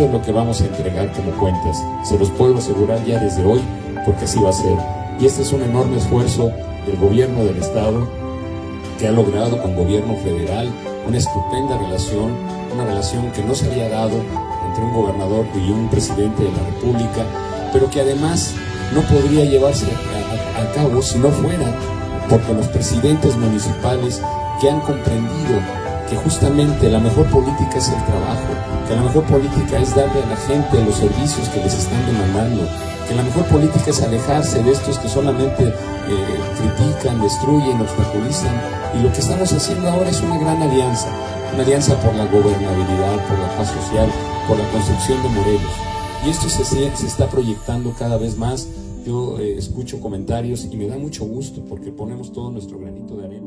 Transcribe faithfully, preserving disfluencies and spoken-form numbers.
eso es lo que vamos a entregar como cuentas. Se los puedo asegurar ya desde hoy, porque así va a ser. Y este es un enorme esfuerzo del gobierno del estado, que ha logrado con gobierno federal una estupenda relación, una relación que no se había dado entre un gobernador y un presidente de la república, pero que además no podría llevarse a, a, a cabo si no fuera porque los presidentes municipales que han comprendido que justamente la mejor política es el trabajo, que la mejor política es darle a la gente los servicios que les están demandando, que la mejor política es alejarse de estos que solamente eh, critican, destruyen, obstaculizan. Y lo que estamos haciendo ahora es una gran alianza, una alianza por la gobernabilidad, por la paz social, por la construcción de Morelos. Y esto se, se está proyectando cada vez más. Yo eh, escucho comentarios y me da mucho gusto porque ponemos todo nuestro granito de arena.